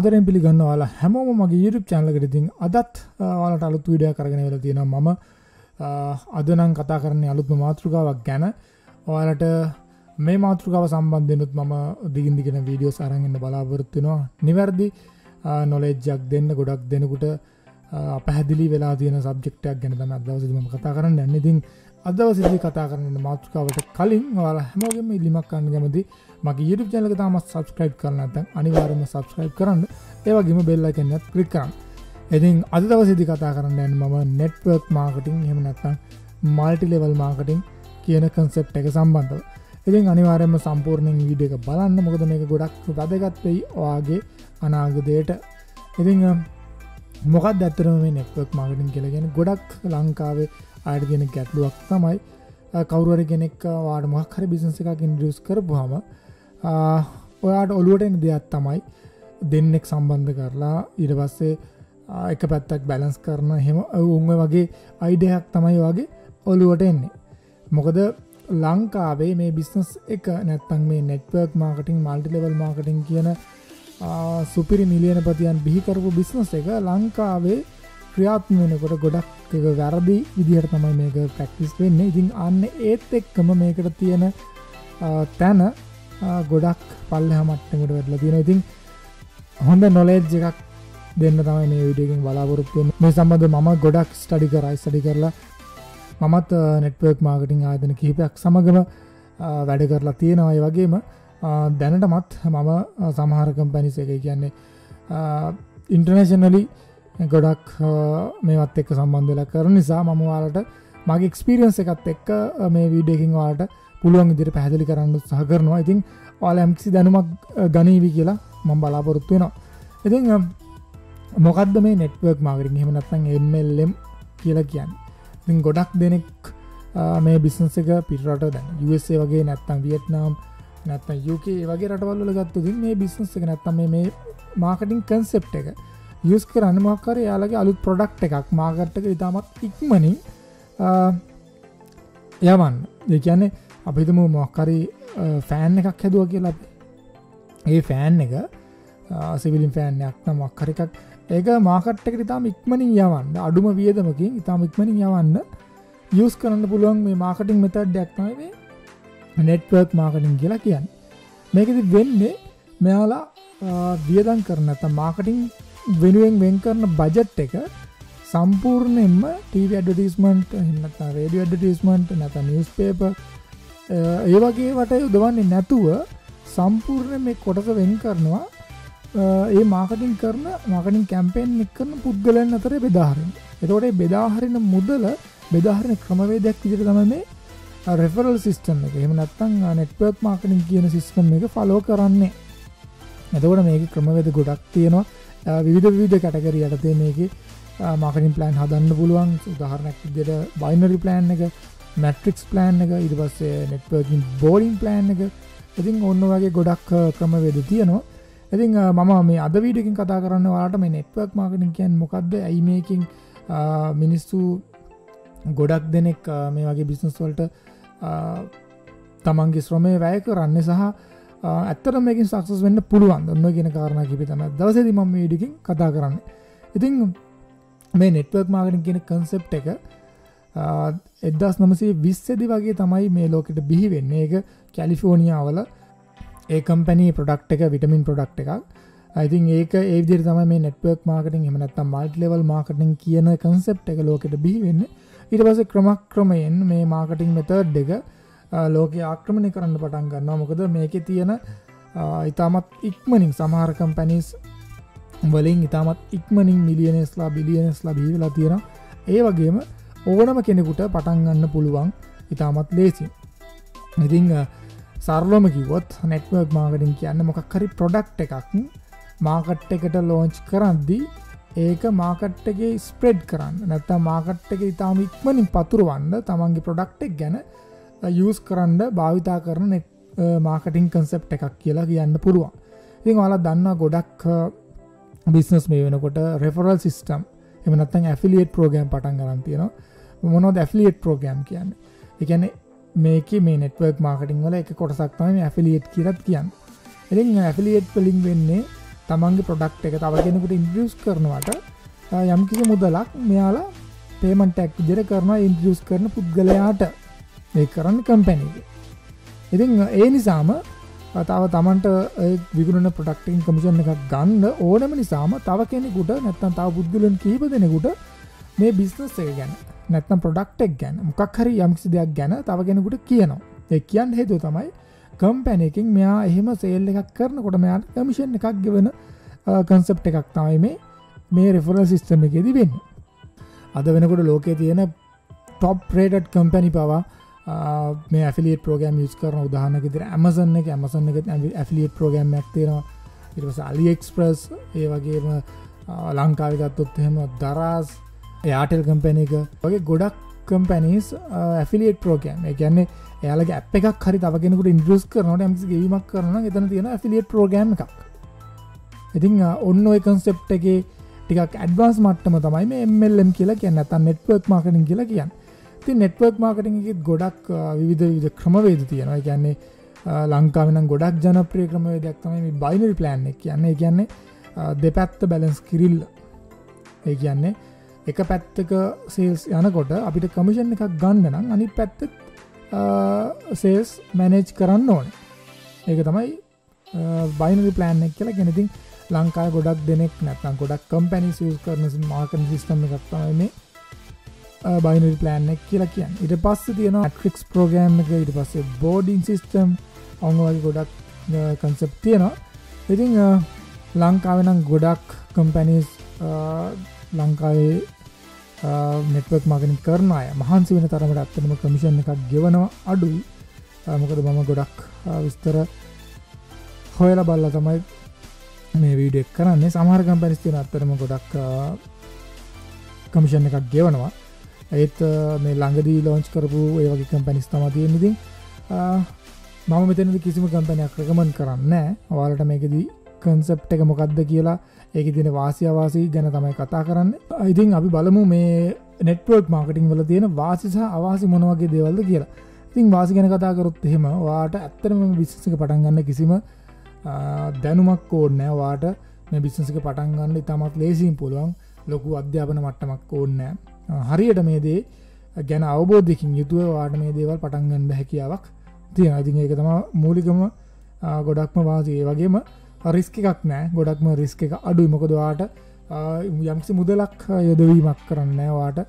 ආදරෙන් පිළිගන්න ඔයාලා හැමෝම මගේ YouTube channel එකට ඉතින් අදත් ඔයාලට අලුත් වීඩියෝ කරගෙන වෙලා තියෙනවා. මම අද නම් කතා කරන්නේ අලුත්ම මාතෘකාවක් ගැන. ඔයාලට මේ මාතෘකාව සම්බන්ධෙනුත් මම දිගින් දිගට වීඩියෝස් අරන් ඉන්න බලාපොරොත්තු වෙනවා. නිවැරදි knowledge එකක් දෙන්න ගොඩක් දෙනෙකුට පැහැදිලි වෙලා තියෙන subject එකක් ගැන තමයි අද දවසේදී මම කතා කරන්න යන්නේ. ඉතින් අද දවසේදී කතා කරන්න මාතෘකාවට කලින් ඔයාලා හැමෝගෙම ඉල්ලීමක් ගන්න කැමතියි. මගේ YouTube channel එක තාමත් subscribe කරලා නැත්නම් අනිවාර්යයෙන්ම subscribe කරන්න. ඒ වගේම bell icon එකත් click කරන්න. ඉතින් අද දවසේදී කතා කරන්න යන්නේ මම network marketing එහෙම නැත්නම් multi level marketing කියන concept එක සම්බන්ධව. ඉතින් අනිවාර්යයෙන්ම සම්පූර්ණ වීඩියෝ එක බලන්න. මොකද මේක ගොඩක් වැදගත් වෙයි ඔයාගේ අනාගතයට. ඉතින් මොකක්ද ඇත්තටම මේ network marketing කියලා කියන්නේ? ගොඩක් ලංකාවේ අයට තියෙන ගැටලුවක් තමයි කවුරු හරි කෙනෙක් වාඩ මොකක් හරි බිස්නස් එකක් ඉන්ට්‍රොඩියුස් කරපුවාම ඔයාට ඔලුවට එන දෙයක් තමයි දෙන්නෙක් සම්බන්ධ කරලා ඊට පස්සේ එක පැත්තක් බැලන්ස් කරන එහෙම උන්ව වගේ අයිඩියක් තමයි වගේ ඔලුවට එන්නේ. මොකද ලංකාවේ මේ බිස්නස් එක නැත්තම් මේ network marketing multi level marketing කියන සුපිරි මිලියනපතියන් බිහි කරපු බිස්නස් එක ලංකාවේ ක්‍රියාත්මක වෙනකොට ගොඩක් එක වැරදි විදිහට තමයි මේක ප්‍රැක්ටිස් වෙන්නේ. ඉතින් අන්න ඒත් එක්කම මේකට තියෙන තැන ගොඩක් පල්ලෙහා මට්ටමකට වැටලා තියෙනවා. ඉතින් හොඳ නොලෙජ් එකක් දෙන්න තමයි මේ වීඩියෝ එකෙන් බලාපොරොත්තු වෙන්නේ. මේ සම්බන්ධව මම ගොඩක් ස්ටඩි කරලා මමත් network marketing ආයතන කිහිපයක් සමගම වැඩ කරලා තියෙනවා. ඒ වගේම දැනටමත් මම සමහර කම්පැනිස් එක කියන්නේ ඉන්ටර්නැෂනලි ගොඩක් මේවත් එක්ක සම්බන්ධ වෙලා කරන නිසා මම ඔයාලට මගේ එක්ස්පීරියන්ස් එකත් එක්ක මේ වීඩියෝ එකෙන් ඔයාලට පුළුවන් ඉදිරියට පැහැදිලි කරන්න උත්සාහ කරනවා. ඉතින් ඔයාලා යම්කිසි දැනුමක් ගනීවි කියලා මම බලාපොරොත්තු වෙනවා. ඉතින් මොකද්ද මේ network marketing එහෙම නැත්නම් MLM කියලා කියන්නේ? ඉතින් ගොඩක් දෙනෙක් මේ business එක පිටරට දැන් USA වගේ නැත්නම් Vietnam නැත්නම් UK වගේ රටවල් වල ගත්තොත් මේ business එක නැත්නම් මේ marketing concept එක use කරන්න මොකක් හරි යාලගේ අලුත් product එකක් market එකට ඉතාමත් ඉක්මනින් යවන්න. ඒ කියන්නේ අපි හිතමු මොකක්hari ෆෑන් එකක් හැදුවා කියලා. ඒ ෆෑන් එක සිවිලින් ෆෑන් එකක් නම් මොකක්hari එකක් ඒක මාකට් එකට ඉතාලම ඉක්මනින් යවන්න අඩුම වියදමකින් ඉතාලම ඉක්මනින් යවන්න යූස් කරන්න පුළුවන් මේ මාකටිං මෙතඩ් එකක් තමයි මේ network marketing කියලා කියන්නේ. මේකෙදි වෙන්නේ මෙයාලා වියදම් කරන නැත්නම් මාකටිං වෙනුවෙන් වෙන් කරන බජට් එක සම්පූර්ණයෙන්ම TV advertisement එහෙම නැත්නම් radio advertisement නැත්නම් newspaper ඒ වගේ වට යොදවන්නේ නැතුව සම්පූර්ණ මේ කොටස වෙන් කරනවා ඒ මාකටිං කරන මාකටිං කැම්පේන් එක කරන පුද්ගලයන් අතර බෙදාහරින්න. එතකොට මේ බෙදාහරින මුදල බෙදාහරින ක්‍රමවේදයක් විදිහට තමයි මේ referral system එක. එහෙම නැත්නම් network marketing කියන system එක follow කරන්නේ. එතකොට මේකේ ක්‍රමවේද ගොඩක් තියෙනවා. විවිධ කැටගරි යටතේ මේකේ marketing plan හදන්න පුළුවන්. උදාහරණයක් විදිහට binary plan එක, මැට්‍රික්ස් ප්ලෑන් එක, ඊට පස්සේ networking boarding plan එක. ඉතින් ඕන වගේ ගොඩක් ක්‍රමවේද තියෙනවා. ඉතින් මම මේ අද වීඩියෝ එකකින් කතා කරන්න ඔයාලට මේ network marketing කියන්නේ මොකද්ද? ඇයි මේකෙන් මිනිස්සු ගොඩක් දෙනෙක් මේ වගේ business වලට තමන්ගේ ශ්‍රමය වැය කරන්නේ සහ ඇත්තටම මේකෙන් success වෙන්න පුළුවන්ද? ඔන්න කියන කාරණා කිහිපය තමයි දවසේදී මම මේ වීඩියෝ එකකින් කතා කරන්නේ. ඉතින් මේ network marketing කියන concept එක 1920 වගේ තමයි මේ ලෝකෙට බිහි වෙන්නේ. ඒක කැලිෆෝනියාවල ඒ කම්පැනි ප්‍රොඩක්ට් එක විටමින් ප්‍රොඩක්ට් එකක්. I think ඒක ඒ විදිහට තමයි මේ network marketing එහෙම නැත්නම් multi level marketing කියන concept එක ලෝකෙට බිහි වෙන්නේ. ඊට පස්සේ ක්‍රමක්‍රමයෙන් මේ marketing method එක ලෝකේ ආක්‍රමණය කරන්න පටන් ගන්නවා. මොකද මේකේ තියෙන ඉතාමත් ඉක්මනින් සමහර companies වලින් ඉතාමත් ඉක්මනින් millionaires ලා billionaires ලා බිහි වෙලා තියෙනවා. ඒ වගේම ඕනම කෙනෙකුට පටන් ගන්න පුළුවන් ඉතාමත් ලේසියෙන්. ඉතින් සරලවම කිව්වොත් network marketing කියන්නේ මොකක් හරි product එකක් market එකට launch කරද්දී ඒක market එකේ spread කරන්න නැත්නම් market එකේ ඉතාම ඉක්මනින් පතුරවන්න තමන්ගේ product එක ගැන use කරන්න භාවිතා කරන marketing concept එකක් කියලා කියන්න පුළුවන්. ඉතින් ඔයාලා දන්නවා ගොඩක් business මේ වෙනකොට referral system එහෙම නැත්නම් affiliate program පටන් ගන්න තියෙනවා. මොනවද affiliate program කියන්නේ? ඒ කියන්නේ මේකේ මේ network marketing වල එක කොටසක් තමයි affiliate කියලාත් කියන්නේ. ඉතින් affiliate වලින් වෙන්නේ තමන්ගේ ප්‍රොඩක්ට් එක තව කෙනෙකුට ඉන්ට්‍රොඩියුස් කරනවට යම්කිසි මුදලක් මෙයාලා පේමන්ට් එකක් විදිහට කරනවා ඉන්ට්‍රොඩියුස් කරන පුද්ගලයාට මේ කරන්නේ කම්පැනි එක. ඉතින් ඒ නිසාම තව තමන්ට ඒ විකුණන ප්‍රොඩක්ට් එකකින් කමිෂන් එකක් ගන්න ඕනම නිසාම තව කෙනෙකුට නැත්නම් තව පුද්ගලයන් කීප දෙනෙකුට මේ බිස්නස් එක ගැන නැත්නම් ප්‍රොඩක්ට් එක ගැන මොකක් හරි යම්කිසි දෙයක් ගැන තව කෙනෙකුට කියනවා. ඒ කියන්න හේතුව තමයි කම්පැනයකින් මෙයා එහෙම සේල් එකක් කරනකොට මෙයාට කමිෂන් එකක් ගෙවන කන්සෙප්ට් එකක් තමයි මේ මේ රෙෆරල් සිස්ටම් එකේදී වෙන්නේ. අද වෙනකොට ලෝකයේ තියෙන টপ රේටඩ් කම්පැනි පවා මේ ඇෆිලියේට් ප්‍රෝග්‍රෑම් යූස් කරන උදාහරණයක් විදිහට Amazon එකේ ඇෆිලියේට් ප්‍රෝග්‍රෑම් එකක් තියෙනවා. ඊට පස්සේ AliExpress, ඒ වගේම ලංකාවේ ගත්තොත් එහෙම දරාස්, Airtel කම්පැනි එක වගේ ගොඩක් කම්පැනිස් ඇෆිලියේට් ප්‍රෝග්‍රෑම්. ඒ කියන්නේ එයාලගේ ඇප් එකක් හරි තවගෙනකට ඉන්ට්‍රොඩියුස් කරනකොට යම්කිසි ගෙවීමක් කරනවා නම් එතන තියෙන ඇෆිලියේට් ප්‍රෝග්‍රෑම් එකක්. ඉතින් ඔන්න ඔය concept එකේ ටිකක් ඇඩ්වාන්ස් මට්ටම තමයි මේ MLM කියලා කියන්නේ නැත්නම් network marketing කියලා කියන්නේ. ඉතින් network marketing එකෙත් ගොඩක් විවිධ ක්‍රමවේද තියෙනවා. ඒ කියන්නේ ලංකාවේ නම් ගොඩක් ජනප්‍රිය ක්‍රමවේදයක් තමයි මේ binary plan එක කියන්නේ. ඒ කියන්නේ දෙපැත්ත බැලන්ස් කිරිල්ල. ඒ කියන්නේ එක පැත්තක sales යනකොට අපිට commission එකක් ගන්න නම් අනිත් පැත්තේ සේල්ස් මැනේජ් කරන්න ඕන. ඒක තමයි බයිනරි ප්ලෑන් එක කියලා කියන්නේ. ඉතින් ලංකාවේ ගොඩක් දෙනෙක් නැත්නම් ගොඩක් කම්පැනිස් යූස් කරන මාකටින් සිස්ටම් එකක් තමයි මේ බයිනරි ප්ලෑන් එක කියලා කියන්නේ. ඊට පස්සේ තියෙනවා මැට්‍රික්ස් ප්‍රෝග්‍රෑම් එක, ඊට පස්සේ බෝඩින් සිස්ටම්, ඔන්වගේ ගොඩක් concept තියෙනවා. ඉතින් ලංකාවේ නම් ගොඩක් කම්පැනිස් ලංකාවේ network marketing කරන අය මහන්සි වෙන තරමට අත්තම commission එකක් ගෙවනවා අඩුයි. මොකද මම ගොඩක් විස්තර හොයලා බලලා තමයි මේ වීඩියෝ එක කරන්නේ. සමහර companies තියෙන අත්තම ගොඩක් commission එකක් ගෙවනවා. ඒත් මේ ළඟදී launch කරපු ඒ වගේ companies තමයි තියෙන්නේ. ඉතින් මම මෙතනදී කිසිම company එකක් recommend කරන්නේ නැහැ. ඔයාලට මේකෙදී concept එක මොකක්ද කියලා ඒක දින වාසි අවාසි ගැන තමයි කතා කරන්නේ. ඉතින් අපි බලමු මේ network marketing වල තියෙන වාසි සහ අවාසි මොන වගේ දේවල්ද කියලා. ඉතින් වාසි ගැන කතා කරොත් එහෙම ඔයාට ඇත්තටම මේ business එක පටන් ගන්න කිසිම දැනුමක් ඕනේ නැහැ. ඔයාට මේ business එක පටන් ගන්න ඉතාමත් ලේසියෙන් පුළුවන්. ලොකු අධ්‍යාපන මට්ටමක් ඕනේ නැහැ. හරියට මේ දේ ගැන අවබෝධයකින් යුතුව ඔයාට මේ දේවල් පටන් ගන්න හැකියාවක් තියෙනවා. ඉතින් ඒක තමයි මූලිකම ගොඩක්ම වාසි. ඒ වගේම රිස්ක එකක් නෑ. ගොඩක්ම රිස්ක එක අඩුයි. මොකද ඔයාට යම්කිසි මුදලක් යොදවීමක් කරන්න නෑ. ඔයාට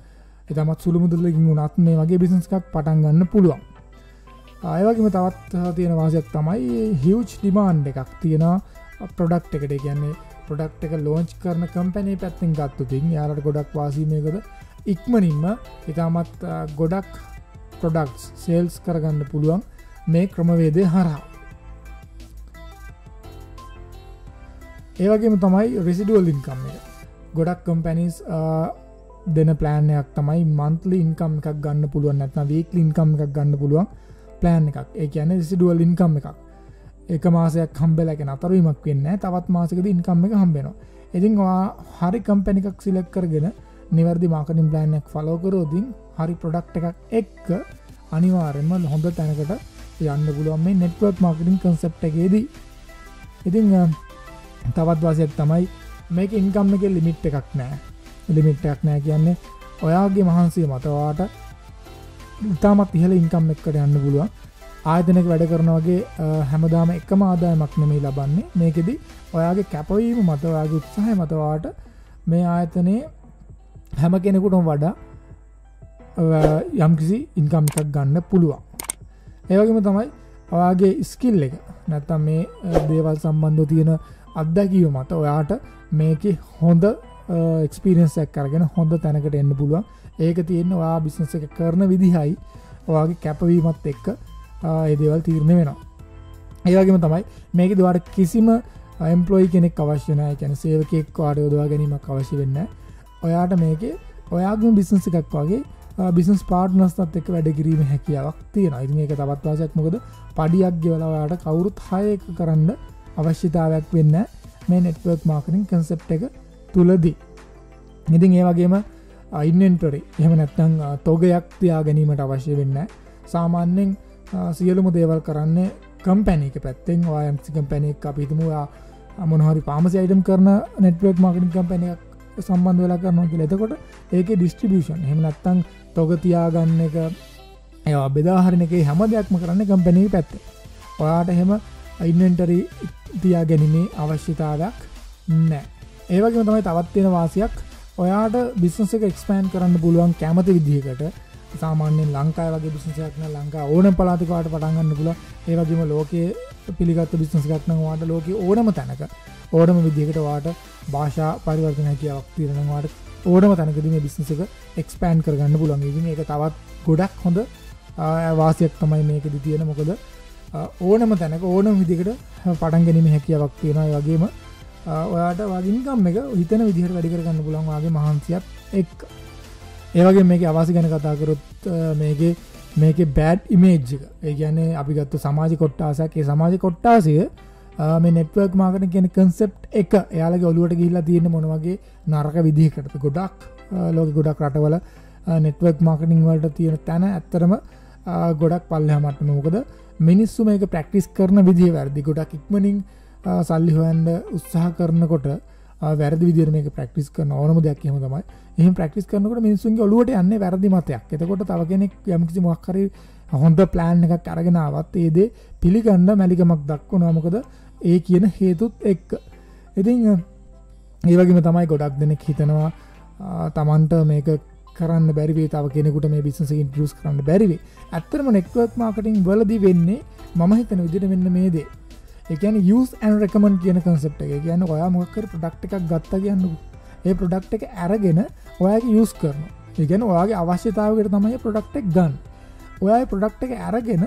එතමත් සුළු මුදලකින් උනත් මේ වගේ බිස්නස් එකක් පටන් ගන්න පුළුවන්. ඒ වගේම තවත් තියෙන වාසියක් තමයි හියුජ් ඩිමාන්ඩ් එකක් තියෙනවා ප්‍රොඩක්ට් එකට. ඒ කියන්නේ ප්‍රොඩක්ට් එක ලොන්ච් කරන කම්පැනි පැත්තෙන් ගත්තොත් යාලට ගොඩක් වාසිය මේකද ඉක්මනින්ම එතමත් ගොඩක් ප්‍රොඩක්ට්ස් සේල්ස් කරගන්න පුළුවන් මේ ක්‍රමවේදය හරහා. ඒවගේම තමයි රෙසිඩුවල් ඉන්කම් එක. ගොඩක් කම්පැනිස් දෙන ප්ලෑන් එකක් තමයි මන්ත්ලි ඉන්කම් එකක් ගන්න පුළුවන් නැත්නම් වීක්ලි ඉන්කම් එකක් ගන්න පුළුවන් ප්ලෑන් එකක්. ඒ කියන්නේ රෙසිඩුවල් ඉන්කම් එකක්. එක මාසයක් හම්බෙලා කියන අතරුවීමක් වෙන්නේ නැහැ. තවත් මාසෙකදී ඉන්කම් එක හම්බ වෙනවා. ඉතින් ඔයා හරි කම්පැනි එකක් සිලෙක්ට් කරගෙන නිවැරදි මාකටින් ප්ලෑන් එකක් ෆලෝ කරොත් හරි ප්‍රොඩක්ට් එකක් එක්ක අනිවාර්යයෙන්ම හොඳ තැනකට යන්න පුළුවන් මේ network marketing concept එකේදී. ඉතින් තවත් වාසියක් තමයි මේක ඉන්කම් එකේ ලිමිට් එකක් නැහැ. ලිමිට් එකක් නැහැ කියන්නේ ඔයාගේ මහන්සිය මත ඔයාට ඉතාමත් ඉහළ ඉන්කම් එකකට යන්න පුළුවන්. ආයතනයක වැඩ කරනා වගේ හැමදාම එකම ආදායමක් නෙමෙයි ලබන්නේ. මේකෙදි ඔයාගේ කැපවීම මත ඔයාගේ උත්සාහය මත ඔයාට මේ ආයතනයේ හැම කෙනෙකුටම වඩා යම්කිසි ඉන්කම් එකක් ගන්න පුළුවන්. ඒ වගේම තමයි ඔයාගේ ස්කිල් එක නැත්තම් මේ දේවල් සම්බන්ධව තියෙන අත්දැකීම මත ඔයාට මේකේ හොඳ එක්ස්පීරියන්ස් එකක් අරගෙන හොඳ තැනකට එන්න පුළුවන්. ඒක තියෙන්නේ ඔයා බිස්නස් එක කරන විදිහයි ඔයාගේ කැපවීමත් එක්ක ඒ දේවල් තීරණය වෙනවා. ඒ වගේම තමයි මේකේ ඔයාට කිසිම එම්ප්ලොයි කෙනෙක් අවශ්‍ය නැහැ. ඒ කියන්නේ සේවකයෙක් ඔයාට යොදවා ගැනීමක් අවශ්‍ය වෙන්නේ නැහැ. ඔයාට මේකේ ඔයාගේම බිස්නස් එකක් වගේ බිස්නස් පාර්ට්නර්ස්වත් එක්ක වැඩ කිරීමේ හැකියාවක් තියෙනවා. ඉතින් ඒක තවත් වාසියක්. මොකද පඩියක් ගෙවලා ඔයාට කවුරුත් හය එක කරන්න අවශ්‍යතාවයක් වෙන්න මේ network marketing concept එක තුලදී. ඉතින් ඒ වගේම inventory එහෙම නැත්නම් තොගයක් තියා ගැනීමට අවශ්‍ය වෙන්නේ. සාමාන්‍යයෙන් සියලුම දේවල් කරන්නේ කම්පැනි එක පැත්තෙන්. ඔයා යම්කිසි කම්පැනි එකක් අපි හිතමු ඔයා මොනහරි පාමසි අයිටම් කරන නෙට්වර්ක් මාකටින් කම්පැනියක් සම්බන්ධ වෙලා කරනවා කියලා. එතකොට ඒකේ ඩිස්ට්‍රිබියුෂන් එහෙම නැත්නම් තොග තියාගන්න එක ඒවා බෙදාහරින එකේ හැම දෙයක්ම කරන්නේ කම්පැනි පැත්තේ. ඔයාට එහෙම ඉන්වෙන්ටරි තියාගැනීමේ අවශ්‍යතාවයක් නැහැ. ඒ වගේම තමයි තවත් තියෙන වාසියක් ඔයාට බිස්නස් එක එක්ස්පෑන්ඩ් කරන්න පුළුවන් කැමති විදිහකට. සාමාන්‍යයෙන් ලංකාවේ වගේ බිස්නස් එකක් නම් ලංකාව ඕනම පළාතක වට පටන් ගන්න පුළුවන්. ඒ වගේම ලෝකයේ පිළිගත්තු බිස්නස් එකක් නම් ඔයාට ලෝකයේ ඕනම තැනක ඕනම විදිහකට ඔයාට භාෂා පරිවර්තන හැකියාවක් තියෙනවා. ඔයාට ඕනම තැනකදී මේ බිස්නස් එක එක්ස්පෑන්ඩ් කරගන්න පුළුවන්. ඉතින් මේක තවත් ගොඩක් හොඳ වාසියක් තමයි මේකෙදි තියෙන. මොකද ඕනම තැනක ඕනම විදිහකට පටන් ගැනීම හැකියාවක් තියෙනවා. ඒ වගේම ඔයාට වගේ ඉන්කම් එක හිතන විදිහට වැඩි කරගන්න පුළුවන් වාගේ මහන්සියක් එක්ක. ඒවගේ මේක අවාසි ගැන කතාකරොත් මේක බෑඩ් ඉමේජ් එක ඒගැන අපි ගත්තු සමාජ කොට්ටාසක්. ඒ සමාජ කොට්ටාසය මේ නෙට්වර්ක් මාකට කියන කන්සෙප් එක එයාලගේ ඔලුවට ගිල්ලා තියෙන මොනවගේ නරක විදිහකට ගොඩක් ලෝක ගොඩක් රටවල නෙට්වර්ක් මාකටින් වලට තියෙන තැන ඇත්තරම ගොඩක් පල්ලහමටම. මොකද මිනිස්සු මේක ප්‍රක්ටිස් කරන විදිහ වැරදි. ගොඩක් ඉක්මනින් සල්ලි හොයන්ඩ උත්සාහ කරනකොට වැරදි විදිර මේක ප්‍රක්ටිස් කරන ඕනම දෙයක් එහෙම තමයි. එහෙම ප්‍රක්ටිස් කරනකොට මිනිස්සුන්ගේ ඔළුවට යන්නේ වැරදි මතයක්. එතකොට තව කෙනෙක් යම්කිසි මොකක් හරි හොඳ ප්ලෑන් එකක් අරගෙන ආවත් ඒ දේ පිළිගන්න මැලිකමක් දක්වනවා. මොකද ඒ කියන හේතුත් එක්ක. ඉතින් ඒ වගේම තමයි ගොඩක් දෙනෙක් හිතනවා Tamanට මේක කරන්න බැරි වෙයි, තව කෙනෙකුට මේ බිස්නස් එක ඉන්ට්‍රොඩියුස් කරන්න බැරි වෙයි. ඇත්තටම නෙට්වර්ක් මාකටිං වලදී වෙන්නේ මම හිතන විදිහට මෙන්න මේ දේ. එකන යස් ඇන් රැකමන් කියන කන්සප් එක කියන්න ඔයා මොකර ප්‍රඩක්් එකක් ගත්ත කියන්න ඒ ප්‍රඩක්් එක ඇරගෙන ඔයගේ යස් කරන ඒගැන ඔයාගේ අවශ්‍යතාවකට තමයි ප්‍රඩක්් එක් ගන්න. ඔයයි ප්‍රඩක්් එක ඇරගෙන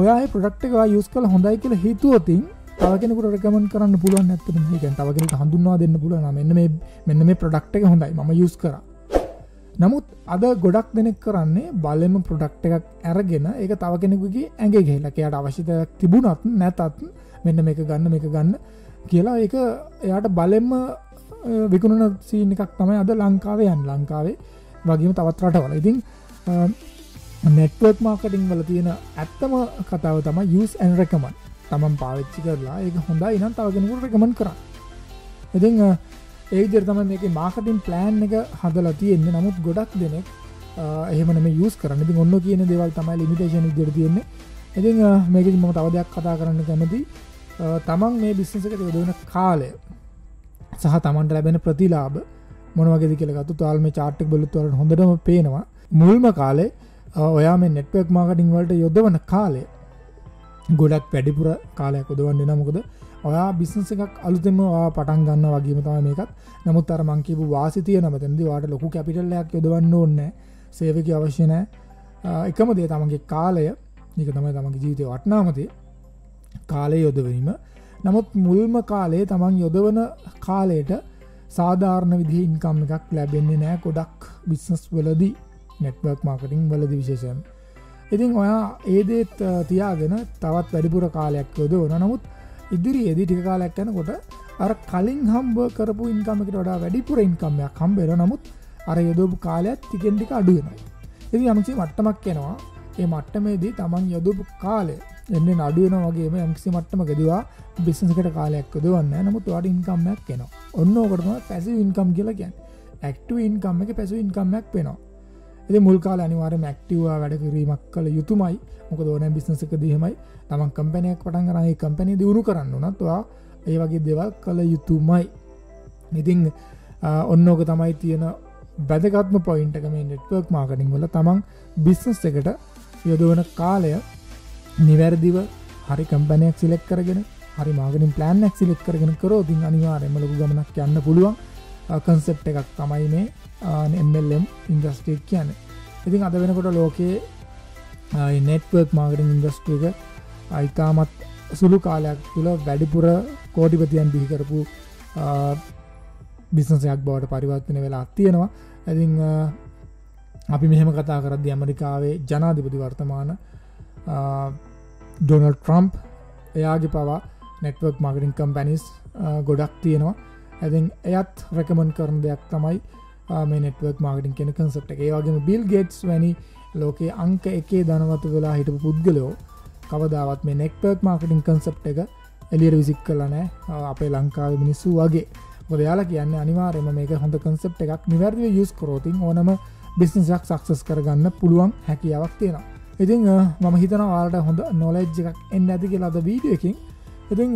ඔයයි ප්‍රඩක්් එක යස් කල හොඳයි කියල හිතුවතින් තවගෙනකට රැකමන් කරන්න පුළුවන් නැතම ගැන් තවගෙන හඳුන්වා දෙන්න පුලන මෙන්න මේ ප්‍රඩක්් එක හොඳයි ම යස් කර. නමුත් අද ගොඩක් දෙනෙක් කරන්නේ බලම ප්‍රොඩක්් එකක් ඇරගෙන ඒක තව කෙනෙකුගේ ඇගේ ගෙහිලකයට අවශ්‍යතයක් තිබුණත් නැතත් මෙන්න මේක ගන්න මේක ගන්න කියලා ඒක එයාට බලෙම විකුණන සීන එකක් තමයි අද ලංකාවේ යන් ලංකාවේ වගේම තවත් රටවල. ඉතින් නෙට්වර්ක් මාකටිං වල තියෙන ඇත්තම කතාව තමයි යස් ඇන් රෙකමන්. තමන් පාවිච්චි කරලා ඒක හොඳයි නම් තව කෙනෙකුට රෙකමන් කරන්න. ඉතින් ඒදර තම මේක මාකටින් ප්ලෑන් එක හදලා තියෙන්නේ. නමුත් ගොඩක් දෙනෙක් එහෙමන මේ යස් කරන්න ඉති ඔන්න කියන දෙවල් තමයි ලිමිටේෂන් ඉදිර තියෙන්නේ. ඉති මේක ම තවදයක් කතා කරන්න කැමති තමන් මේ බිස්නසකට යොදවන කාලය සහ තමන්ට ලැබෙන ප්‍රතිලාබ මොනවගේ කියලගතු තාල්ම චාට්ක් බලත්වර හොඳටම පේනවා. මුල්ම කාලේ ඔයාම නෙට්වර්ක් මාකටින් වලට යොදවන කාලේ ගොඩක් වැඩිපුර කාලයක් යොදවන්න නමුකද ඔයා බිස්නස් එකක් අලුතෙම පටන් ගන්න වගේම තමයි මේකත්. නමුත් අර මං කියපු වාසි තියෙනමතනදී ඔයාට ලොකු කැපිටල් එකක් යොදවන්න ඕනේ නැහැ. සේවකයෙක් අවශ්‍ය නැහැ. එකම දේ තමන්ගේ කාලය. මේක තමයි තමන්ගේ ජීවිතේ වටිනාම දේ. කාලය යොදවීම. නමුත් මුල්ම කාලේ තමන් යොදවන කාලයට සාධාරණ විදිහේ ඉන්කම් එකක් ලැබෙන්නේ නැහැ ගොඩක් බිස්නස් වලදී. නෙට්වර්ක් මාකටිං වලදී විශේෂයෙන්. ඉතින් ඔයා ඒ දේ තියාගෙන තවත් වැඩිපුර කාලයක් යොදවනවා. නමුත් ඉදිරියේදී ටික කාලයක් යනකොට අර කලින් හම්බ කරපු ඉන්කම් එකට වඩා වැඩිපුර ඉන්කම්යක් හම්බ වෙනවා. නමුත් අර යොදවපු කාලයත් ටිකෙන් ටික අඩු වෙනවා. ඉතින් යම්කිසි මට්ටමක් එනවා. ඒ මට්ටමේදී Taman යොදවපු කාලය එන්නේ අඩු වෙනවා වගේම යම්කිසි මට්ටමකදීවා බිස්නස් එකට කාලයක් යොදවන්නේ නැහැ. නමුත් ඔයාට ඉන්කම් එකක් එනවා. ඔන්න ඕකට තමයි පැසිව් ඉන්කම් කියලා කියන්නේ. ඇක්ටිව් ඉන්කම් එකේ පැසිව් ඉන්කම් එකක් වෙනවා. ඉතින් මුල් කාලේ අනිවාර්යයෙන්ම ඇක්ටිව් වැඩ කිරීමක් කළ යුතුමයි. මොකද ඕනෑම බිස්නස් එකකදී එහෙමයි. තමන් කම්පැනියක් පටන් ගන්න ඒ කම්පැනි දියුණු කරන්න උනත් ඔයා ඒ වගේ දේවල් කළ යුතුමයි. ඉතින් ඔන්න ඕක තමයි තියෙන වැදගත්ම පොයින්ට් එක මේ නෙට්වර්ක් මාකටිං වල. තමන් බිස්නස් එකට යොදවන කාලය නිවැරදිව හරි කම්පැනියක් සිලෙක්ට් කරගෙන හරි මාකටිං ප්ලෑන් එකක් සිලෙක්ට් කරගෙන කරොත් ඉතින් අනිවාර්යයෙන්ම ලොකු ගමනක් යන්න පුළුවන් කන්සෙප්ට් එකක් තමයි මේ MLM ඉන්ඩස්ට්‍රි කියන්නේ. ඉතින් අද වෙනකොට ලෝකයේ නෙට්වර්ක් මාකටිං ඉන්ඩස්ට්‍රි එක අයිතාමත් සුළු කාලයක් තුළ වැඩිපුර කෝටිපතියන් බිහිකරපු බිස්නසයක් බවට පරිවර්තන වෙලා තියෙනවා. ඇති අපි මෙහෙම කතා කරද්දි ඇමරිකාවේ ජනාධිපති වර්තමාන ඩොනල්ඩ් ට්‍රම්ප් එයාගේ පවා නෙට්වර්ක් මාකටිං කම්පැනිස් ගොඩක් තියෙනවා. ඇති එයත් රැකමන් කරන දෙයක් තමයි මේ නෙට්වර්ක් මාකටිං කියන කන්සෙප්ට් එක. ඒ වගේම බිල් ගේට්ස් වැනි ලෝකයේ අංක 1 ධනවත් වෙලා හිටපු පුද්ගලයෝ කවදාවත් මේ නෙට්වර්ක් මාකටිං කන්සෙප්ට් එක එලියට විසික් කරලා නැහැ අපේ ලංකාවේ මිනිස්සු වගේ. මොකද යාලා කියන්නේ අනිවාර්යයෙන්ම මේක හොඳ concept එකක්. නිවැරදිව use කරොත් ඕනම business එකක් success කරගන්න පුළුවන් හැකියාවක් තියෙනවා. ඉතින් මම හිතනවා ඔයාලට හොඳ knowledge එකක් එන්න ඇති කියලා අද වීඩියෝ එකකින්. ඉතින්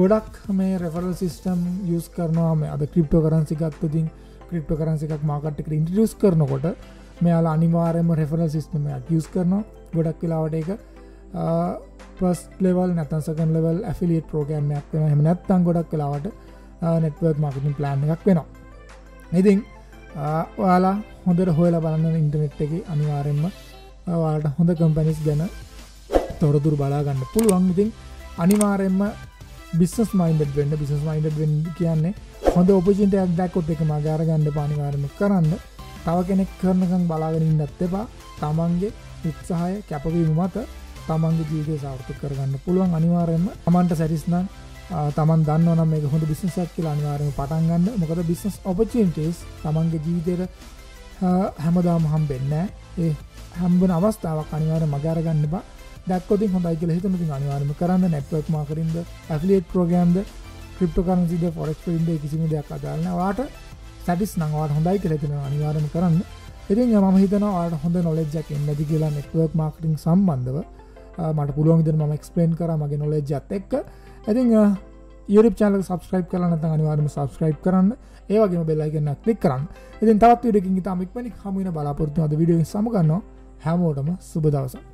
ගොඩක් මේ referral system use කරනවා. මේ අද cryptocurrency එකත් ඉතින් cryptocurrency එකක් market එකට introduce කරනකොට මෙයාලා අනිවාර්යයෙන්ම referral system එකක් use කරනවා. ගොඩක් වෙලාවට ඒක first level නැත්නම් second level affiliate program එකක් වෙනවා. එහෙම නැත්නම් ගොඩක් වෙලාවට network marketing plan එකක් වෙනවා. ඉතින් ඔයාලා හොඳට හොයලා බලන්න ඉන්ටර්නෙට් එකේ අනිවාර්යෙන්ම ඔයාලට හොඳ කම්පැනිස් ගැන තොරතුරු බලා ගන්න පුළුවන්. ඉතින් අනිවාර්යෙන්ම business minded වෙන්න. business minded වෙන්න කියන්නේ හොඳ opportunity එකක් දැක්කොත් ඒක මග අරගන්න අනිවාර්යෙන්ම කරන්න. තව කෙනෙක් කරනකම් බලාගෙන ඉන්නත් එපා. තමන්ගේ උත්සාහය කැපවීම මත තමන්ගේ ජීවිතය සාර්ථක කරගන්න පුළුවන්. අනිවාර්යෙන්ම තමන්ට සැරිසනම් තමන් දන්නවනම් මේක හොඳ බිස්නස් එකක් කියලා අනිවාර්යයෙන්ම පටන් ගන්න. මොකද බිස්නස් ඔපචුනිටීස් තමන්ගේ ජීවිතේට හැමදාම හම්බෙන්නේ නැහැ. ඒ හම්බුන අවස්ථාවක් අනිවාර්යයෙන්ම මග අරගන්න බා. දැක්කොත් හොඳයි කියලා හිතන ඉතින් අනිවාර්යයෙන්ම කරන්න. network marketing ද affiliate program ද cryptocurrency ද forex trading ද කිසිම දෙයක් අදාළ නැහැ. ඔයාලට සැටිස්නම් ඔයාලට හොඳයි කියලා හිතනවා අනිවාර්යයෙන්ම කරන්න. ඉතින් මම හිතනවා ඔයාලට හොඳ knowledge එකක් එන්නද කියලා network marketing සම්බන්ධව මට පුළුවන් විදිහට මම explain කරා මගේ knowledge එකත් එක්ක. ඉතින් YouTube channel එක subscribe කරලා නැත්නම් අනිවාර්යයෙන්ම subscribe කරන්න. ඒ වගේම bell icon එක click කරන්න. ඉතින් තවත් වීඩියෝ එකකින් ඉතාම ඉක්මනින් හමු වෙන බලාපොරොත්තු වෙන අද වීඩියෝ එක සමු ගන්නවා. හැමෝටම සුබ දවසක්.